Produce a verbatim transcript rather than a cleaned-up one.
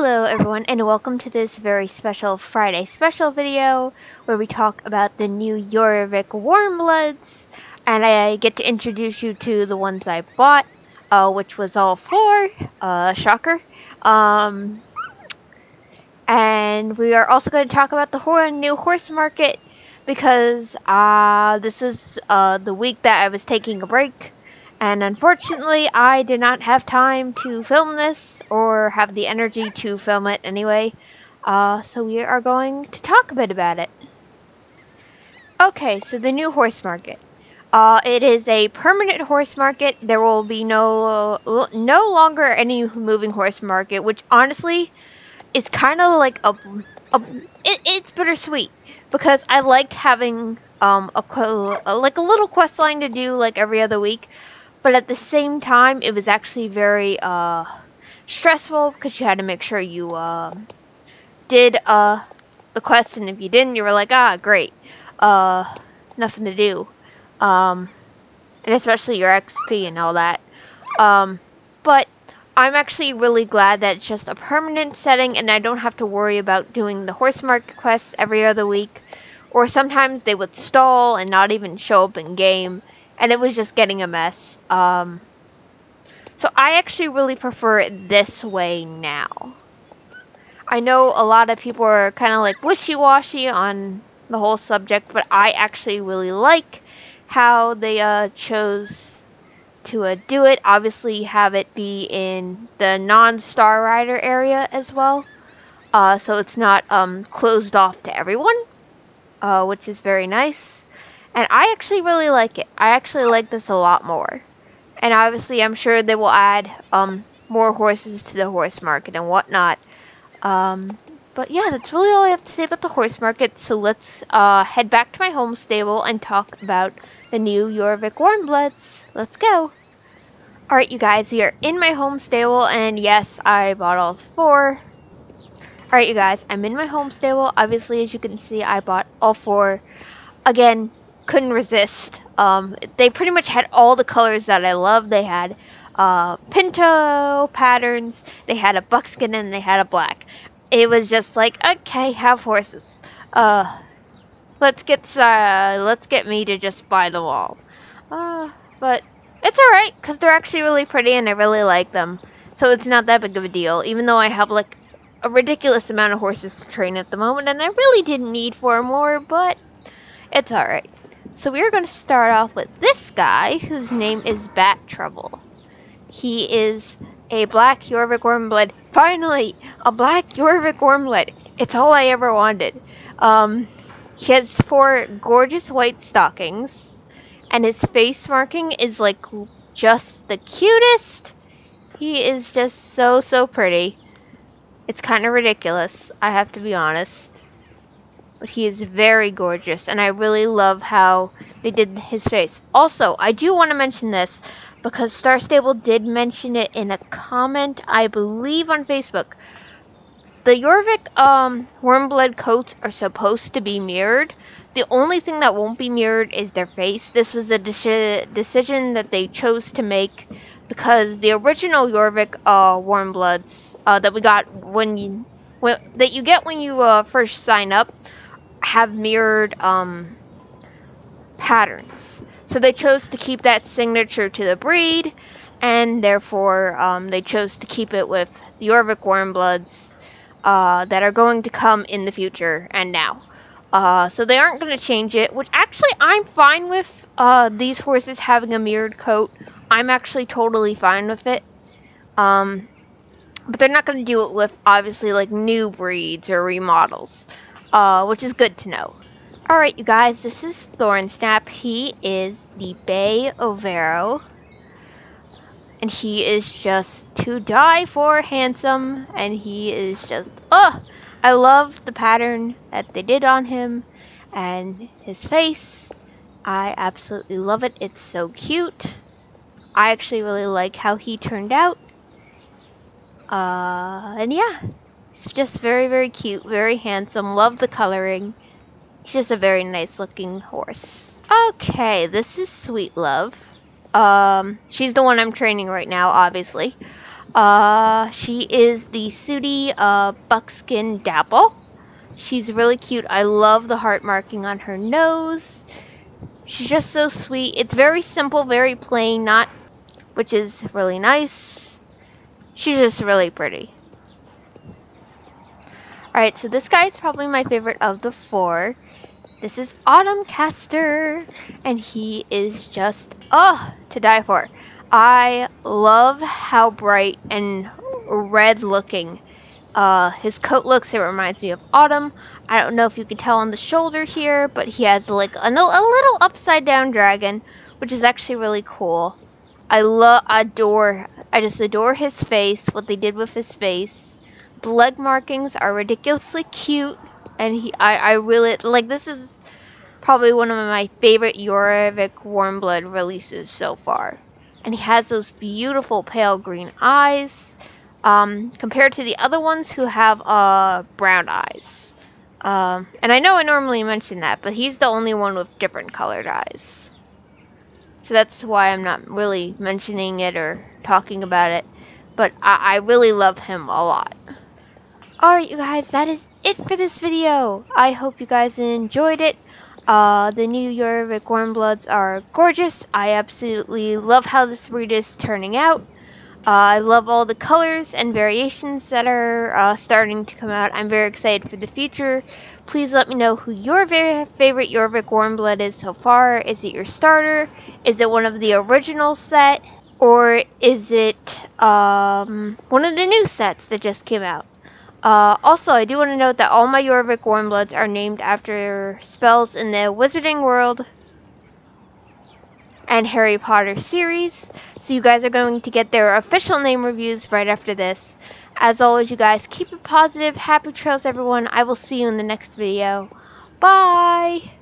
Hello everyone and welcome to this very special Friday special video where we talk about the new Jorvik Warmbloods, and I get to introduce you to the ones I bought, uh, which was all four, uh, shocker. Um, and we are also going to talk about the whole new horse market because uh, this is uh, the week that I was taking a break. And unfortunately, I did not have time to film this, or have the energy to film it anyway. Uh, so we are going to talk a bit about it. Okay, so the new horse market. Uh, it is a permanent horse market. There will be no, no longer any moving horse market, which honestly is kind of like a, a it, it's bittersweet. Because I liked having um, a, a, like a little quest line to do like every other week. But at the same time, it was actually very uh, stressful because you had to make sure you uh, did uh, the quest, and if you didn't, you were like, ah, great, uh, nothing to do, um, and especially your X P and all that. Um, but I'm actually really glad that it's just a permanent setting, and I don't have to worry about doing the horse market quests every other week, or sometimes they would stall and not even show up in game. And it was just getting a mess. Um, so I actually really prefer it this way now. I know a lot of people are kind of like wishy-washy on the whole subject, but I actually really like how they uh, chose to uh, do it. Obviously, have it be in the non-Star Rider area as well. Uh, so it's not um, closed off to everyone, uh, which is very nice. And I actually really like it. I actually like this a lot more. And obviously I'm sure they will add um, more horses to the horse market and whatnot. Um, but yeah, that's really all I have to say about the horse market. So let's uh, head back to my home stable and talk about the new Jorvik Warmbloods. Let's go. Alright you guys, we are in my home stable. And yes, I bought all four. Alright you guys, I'm in my home stable. Obviously as you can see, I bought all four. Again, couldn't resist. Um, they pretty much had all the colors that I love. They had uh, pinto patterns, they had a buckskin, and they had a black. It was just like, okay, have horses. Uh, let's get uh, let's get me to just buy them all. Uh, but it's alright because they're actually really pretty and I really like them. So it's not that big of a deal, even though I have like a ridiculous amount of horses to train at the moment and I really didn't need four more, but it's alright. So we're going to start off with this guy, whose name is Bat Trouble. He is a black Jorvik Warmbloods. Finally, a black Jorvik Warmbloods. It's all I ever wanted. Um, he has four gorgeous white stockings, and his face marking is like just the cutest. He is just so, so pretty. It's kind of ridiculous, I have to be honest. But he is very gorgeous, and I really love how they did his face. Also, I do want to mention this, because Star Stable did mention it in a comment, I believe, on Facebook. The Jorvik um, Warmbloods coats are supposed to be mirrored. The only thing that won't be mirrored is their face. This was a de decision that they chose to make, because the original Jorvik uh, Warmbloods uh, that we got when you, when, that you get when you uh, first sign up, have mirrored um, patterns. So they chose to keep that signature to the breed, and therefore um, they chose to keep it with the Jorvik Warmbloods uh, that are going to come in the future and now. Uh, so they aren't going to change it, which actually I'm fine with uh, these horses having a mirrored coat. I'm actually totally fine with it. Um, but they're not going to do it with obviously like new breeds or remodels. Uh, which is good to know. Alright you guys, this is Thorin Snap. He is the Bay Overo. And he is just to die for handsome. And he is just, ugh! I love the pattern that they did on him. And his face. I absolutely love it. It's so cute. I actually really like how he turned out. Uh, and yeah. He's just very, very cute, very handsome, love the coloring. He's just a very nice looking horse. Okay, this is Sweet Love. Um, she's the one I'm training right now, obviously. Uh, she is the Sooty uh, Buckskin Dapple. She's really cute. I love the heart marking on her nose. She's just so sweet. It's very simple, very plain, not, which is really nice. She's just really pretty. Alright, so this guy is probably my favorite of the four. This is Autumn Caster, and he is just, oh, to die for. I love how bright and red looking uh, his coat looks. It reminds me of Autumn. I don't know if you can tell on the shoulder here, but he has like a, a little upside down dragon, which is actually really cool. I love, adore, I just adore his face, what they did with his face. The leg markings are ridiculously cute. And he, I, I really, like, this is probably one of my favorite Jorvik Warmbloods releases so far. And he has those beautiful pale green eyes, um, compared to the other ones who have, uh, brown eyes. Um, and I know I normally mention that, but he's the only one with different colored eyes. So that's why I'm not really mentioning it or talking about it. But I, I really love him a lot. Alright, you guys, that is it for this video. I hope you guys enjoyed it. Uh, the new Jorvik Warmbloods are gorgeous. I absolutely love how this breed is turning out. Uh, I love all the colors and variations that are uh, starting to come out. I'm very excited for the future. Please let me know who your very favorite Jorvik Warmblood is so far. Is it your starter? Is it one of the original set? Or is it um, one of the new sets that just came out? Uh, also, I do want to note that all my Jorvik Warmbloods are named after spells in the Wizarding World and Harry Potter series, so you guys are going to get their official name reviews right after this. As always, you guys, keep it positive. Happy trails, everyone. I will see you in the next video. Bye!